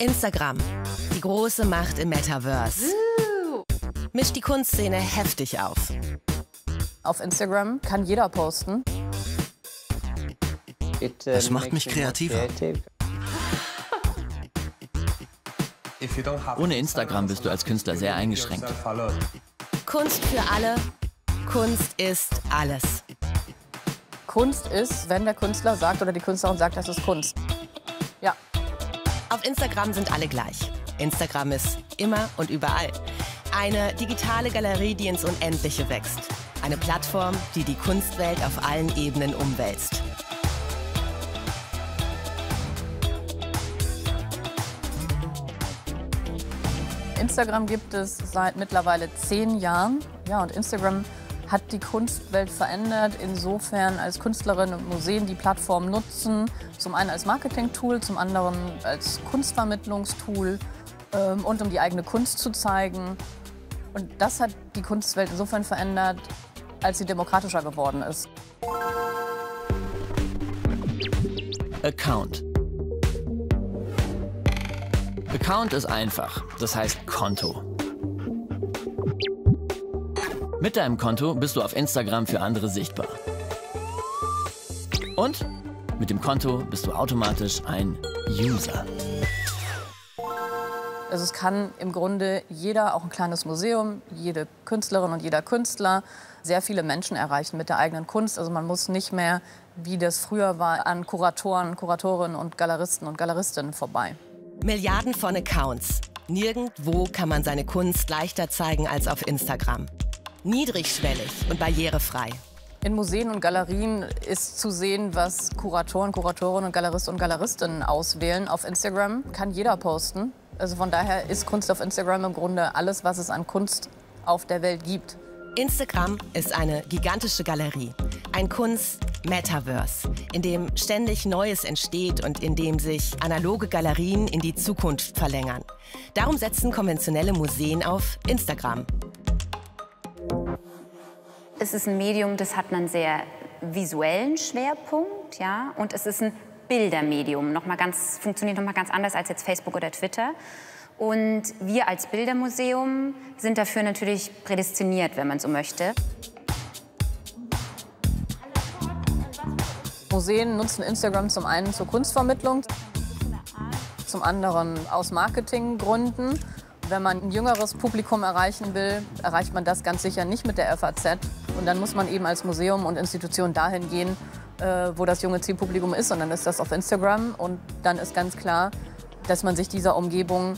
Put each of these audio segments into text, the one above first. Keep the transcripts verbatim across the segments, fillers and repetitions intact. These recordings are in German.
Instagram, die große Macht im Metaverse, mischt die Kunstszene heftig auf. Auf Instagram kann jeder posten. Das macht mich kreativer. Ohne Instagram bist du als Künstler sehr eingeschränkt. Kunst für alle. Kunst ist alles. Kunst ist, wenn der Künstler sagt oder die Künstlerin sagt, das ist Kunst. Ja. Auf Instagram sind alle gleich. Instagram ist immer und überall. Eine digitale Galerie, die ins Unendliche wächst. Eine Plattform, die die Kunstwelt auf allen Ebenen umwälzt. Instagram gibt es seit mittlerweile zehn Jahren. Ja, und Instagram hat die Kunstwelt verändert, insofern als Künstlerinnen und Museen die Plattform nutzen. Zum einen als Marketing-Tool, zum anderen als Kunstvermittlungstool ähm, und um die eigene Kunst zu zeigen. Und das hat die Kunstwelt insofern verändert, als sie demokratischer geworden ist. Account. Account ist einfach, das heißt Konto. Mit deinem Konto bist du auf Instagram für andere sichtbar. Und mit dem Konto bist du automatisch ein User. Also es kann im Grunde jeder, auch ein kleines Museum, jede Künstlerin und jeder Künstler, sehr viele Menschen erreichen mit der eigenen Kunst. Also man muss nicht mehr, wie das früher war, an Kuratoren, Kuratorinnen und Galeristen und Galeristinnen vorbei. Milliarden von Accounts. Nirgendwo kann man seine Kunst leichter zeigen als auf Instagram. Niedrigschwellig und barrierefrei. In Museen und Galerien ist zu sehen, was Kuratoren, Kuratorinnen und Galeristen und Galeristinnen auswählen. Auf Instagram kann jeder posten. Also von daher ist Kunst auf Instagram im Grunde alles, was es an Kunst auf der Welt gibt. Instagram ist eine gigantische Galerie, ein Kunst-Metaverse, in dem ständig Neues entsteht und in dem sich analoge Galerien in die Zukunft verlängern. Darum setzen konventionelle Museen auf Instagram. Es ist ein Medium, das hat einen sehr visuellen Schwerpunkt, ja, und es ist ein Bildermedium, noch mal ganz, funktioniert nochmal ganz anders als jetzt Facebook oder Twitter. Und wir als Bildermuseum sind dafür natürlich prädestiniert, wenn man so möchte. Museen nutzen Instagram zum einen zur Kunstvermittlung, zum anderen aus Marketinggründen. Wenn man ein jüngeres Publikum erreichen will, erreicht man das ganz sicher nicht mit der F A Z. Und dann muss man eben als Museum und Institution dahin gehen, wo das junge Zielpublikum ist, und dann ist das auf Instagram. Und dann ist ganz klar, dass man sich dieser Umgebung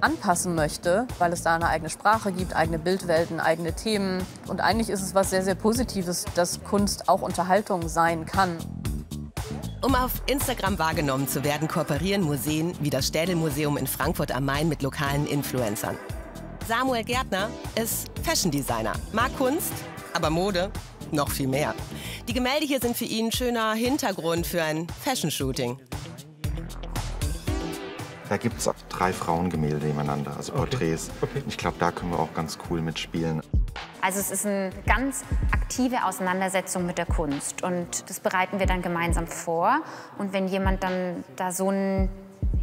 anpassen möchte, weil es da eine eigene Sprache gibt, eigene Bildwelten, eigene Themen. Und eigentlich ist es was sehr, sehr Positives, dass Kunst auch Unterhaltung sein kann. Um auf Instagram wahrgenommen zu werden, kooperieren Museen wie das Städelmuseum in Frankfurt am Main mit lokalen Influencern. Samuel Gärtner ist Fashion-Designer, mag Kunst, aber Mode noch viel mehr. Die Gemälde hier sind für ihn ein schöner Hintergrund für ein Fashion-Shooting. Da gibt es drei Frauengemälde nebeneinander, also Porträts. Okay. Okay. Ich glaube, da können wir auch ganz cool mitspielen. Also es ist eine ganz aktive Auseinandersetzung mit der Kunst. Und das bereiten wir dann gemeinsam vor. Und wenn jemand dann da so ein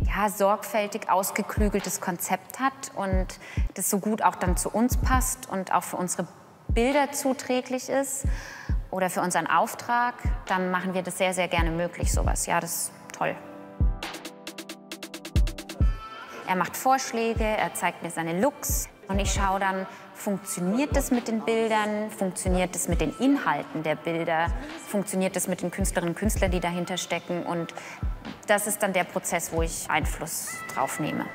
ja, sorgfältig ausgeklügeltes Konzept hat und das so gut auch dann zu uns passt und auch für unsere Bilder zuträglich ist oder für unseren Auftrag, dann machen wir das sehr, sehr gerne möglich, sowas. Ja, das ist toll. Er macht Vorschläge, er zeigt mir seine Looks und ich schaue dann, funktioniert das mit den Bildern, funktioniert das mit den Inhalten der Bilder, funktioniert das mit den Künstlerinnen und Künstlern, die dahinter stecken, und das ist dann der Prozess, wo ich Einfluss drauf nehme.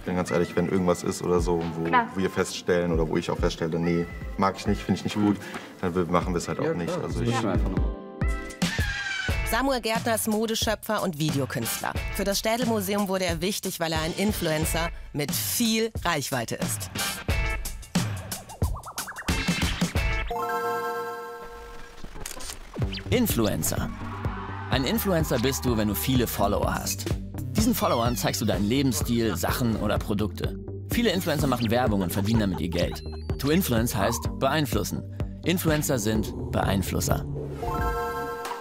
Ich bin ganz ehrlich, wenn irgendwas ist oder so, wo klar. wir feststellen oder wo ich auch feststelle, nee, mag ich nicht, finde ich nicht gut, dann machen wir es halt auch ja, nicht. Also ich ja. Samuel Gärtner ist Modeschöpfer und Videokünstler. Für das Städelmuseum wurde er wichtig, weil er ein Influencer mit viel Reichweite ist. Influencer. Ein Influencer bist du, wenn du viele Follower hast. Diesen Followern zeigst du deinen Lebensstil, Sachen oder Produkte. Viele Influencer machen Werbung und verdienen damit ihr Geld. To influence heißt beeinflussen. Influencer sind Beeinflusser.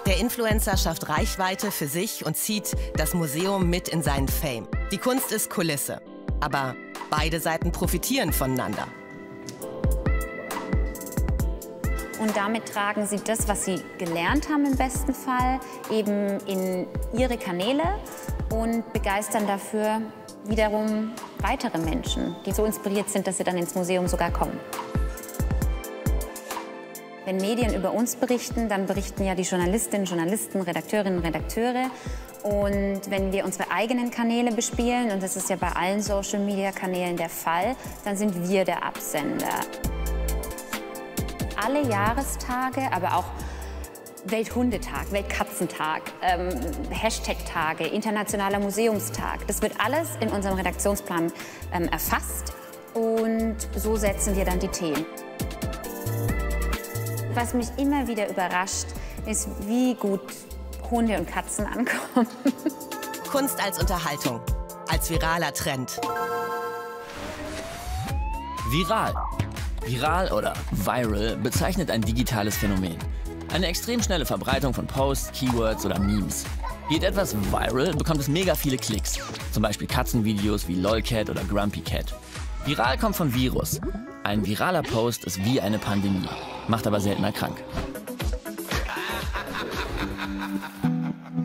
Der Influencer schafft Reichweite für sich und zieht das Museum mit in seinen Fame. Die Kunst ist Kulisse, aber beide Seiten profitieren voneinander. Und damit tragen sie das, was sie gelernt haben im besten Fall, eben in ihre Kanäle und begeistern dafür wiederum weitere Menschen, die so inspiriert sind, dass sie dann ins Museum sogar kommen. Wenn Medien über uns berichten, dann berichten ja die Journalistinnen, Journalisten, Redakteurinnen, Redakteure. Und wenn wir unsere eigenen Kanäle bespielen, und das ist ja bei allen Social-Media-Kanälen der Fall, dann sind wir der Absender. Alle Jahrestage, aber auch Welthundetag, Weltkatzentag, ähm, Hashtag-Tage, Internationaler Museumstag. Das wird alles in unserem Redaktionsplan ähm, erfasst und so setzen wir dann die Themen. Was mich immer wieder überrascht, ist, wie gut Hunde und Katzen ankommen. Kunst als Unterhaltung, als viraler Trend. Viral. Viral oder viral bezeichnet ein digitales Phänomen. Eine extrem schnelle Verbreitung von Posts, Keywords oder Memes. Geht etwas viral, bekommt es mega viele Klicks. Zum Beispiel Katzenvideos wie LOLcat oder Grumpy Cat. Viral kommt von Virus. Ein viraler Post ist wie eine Pandemie, macht aber seltener krank.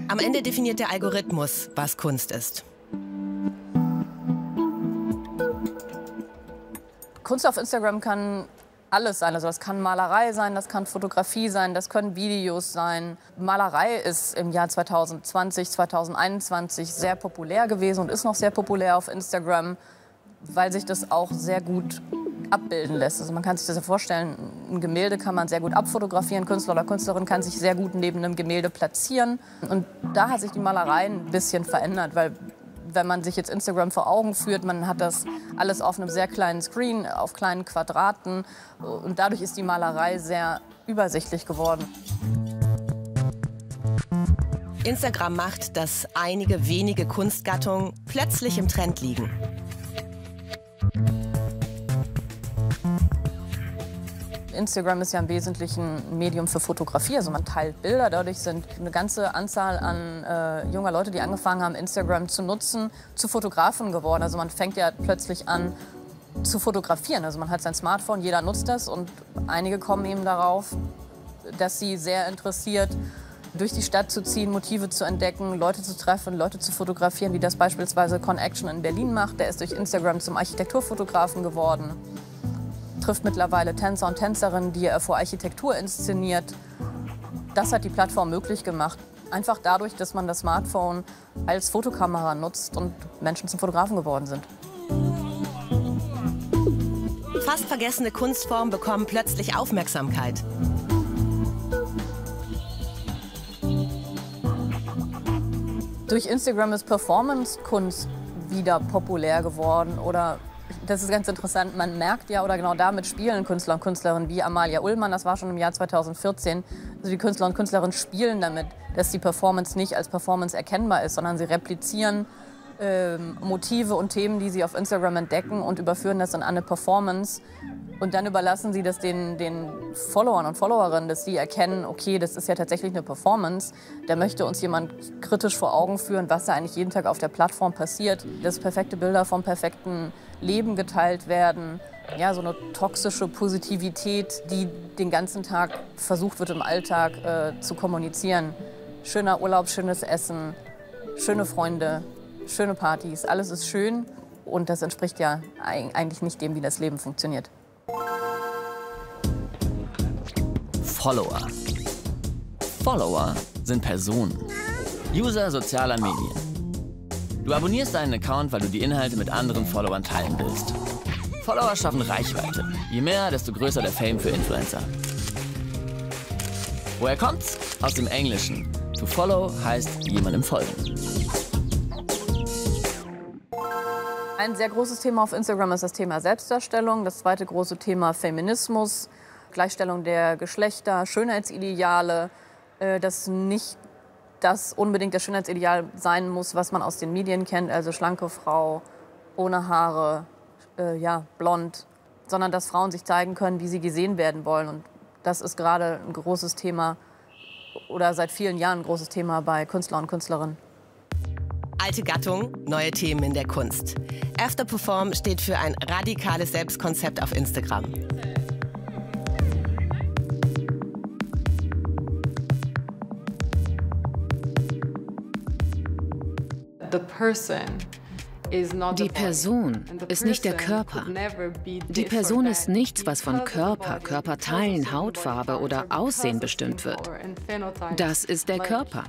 Am Ende definiert der Algorithmus, was Kunst ist. Kunst auf Instagram kann alles sein. Also das kann Malerei sein, das kann Fotografie sein, das können Videos sein. Malerei ist im Jahr zweitausendzwanzig, zweitausendeinundzwanzig sehr populär gewesen und ist noch sehr populär auf Instagram, weil sich das auch sehr gut abbilden lässt. Also man kann sich das ja vorstellen, ein Gemälde kann man sehr gut abfotografieren, Künstler oder Künstlerin kann sich sehr gut neben einem Gemälde platzieren. Und da hat sich die Malerei ein bisschen verändert, weil wenn man sich jetzt Instagram vor Augen führt, man hat das alles auf einem sehr kleinen Screen, auf kleinen Quadraten und dadurch ist die Malerei sehr übersichtlich geworden. Instagram macht, dass einige wenige Kunstgattungen plötzlich im Trend liegen. Instagram ist ja im Wesentlichen ein Medium für Fotografie, also man teilt Bilder. Dadurch sind eine ganze Anzahl an äh, junger Leute, die angefangen haben, Instagram zu nutzen, zu Fotografen geworden. Also man fängt ja plötzlich an zu fotografieren. Also man hat sein Smartphone, jeder nutzt das und einige kommen eben darauf, dass sie sehr interessiert, durch die Stadt zu ziehen, Motive zu entdecken, Leute zu treffen, Leute zu fotografieren, wie das beispielsweise ConAction in Berlin macht. Der ist durch Instagram zum Architekturfotografen geworden. Trifft mittlerweile Tänzer und Tänzerinnen, die er vor Architektur inszeniert. Das hat die Plattform möglich gemacht. Einfach dadurch, dass man das Smartphone als Fotokamera nutzt und Menschen zum Fotografen geworden sind. Fast vergessene Kunstformen bekommen plötzlich Aufmerksamkeit. Durch Instagram ist Performance-Kunst wieder populär geworden oder das ist ganz interessant, man merkt ja, oder genau damit spielen Künstler und Künstlerinnen wie Amalia Ullmann, das war schon im Jahr zweitausendvierzehn, also die Künstler und Künstlerinnen spielen damit, dass die Performance nicht als Performance erkennbar ist, sondern sie replizieren äh, Motive und Themen, die sie auf Instagram entdecken und überführen das in eine Performance und dann überlassen sie das den, den Followern und Followerinnen, dass sie erkennen, okay, das ist ja tatsächlich eine Performance, da möchte uns jemand kritisch vor Augen führen, was da eigentlich jeden Tag auf der Plattform passiert, dass perfekte Bilder vom perfekten Leben geteilt werden. Ja, so eine toxische Positivität, die den ganzen Tag versucht wird, im Alltag äh, zu kommunizieren. Schöner Urlaub, schönes Essen, schöne Freunde, schöne Partys, alles ist schön. Und das entspricht ja eigentlich nicht dem, wie das Leben funktioniert. Follower. Follower sind Personen, User sozialer Medien. Du abonnierst deinen Account, weil du die Inhalte mit anderen Followern teilen willst. Follower schaffen Reichweite. Je mehr, desto größer der Fame für Influencer. Woher kommt's? Aus dem Englischen. To follow heißt jemandem folgen. Ein sehr großes Thema auf Instagram ist das Thema Selbstdarstellung. Das zweite große Thema Feminismus, Gleichstellung der Geschlechter, Schönheitsideale, das nicht dass unbedingt das Schönheitsideal sein muss, was man aus den Medien kennt, also schlanke Frau, ohne Haare, äh, ja, blond, sondern dass Frauen sich zeigen können, wie sie gesehen werden wollen. Und das ist gerade ein großes Thema oder seit vielen Jahren ein großes Thema bei Künstlern und Künstlerinnen. Alte Gattung, neue Themen in der Kunst. After Perform steht für ein radikales Selbstkonzept auf Instagram. Die Person ist nicht der Körper. Die Person ist nichts, was von Körper, Körperteilen, Hautfarbe oder Aussehen bestimmt wird. Das ist der Körper.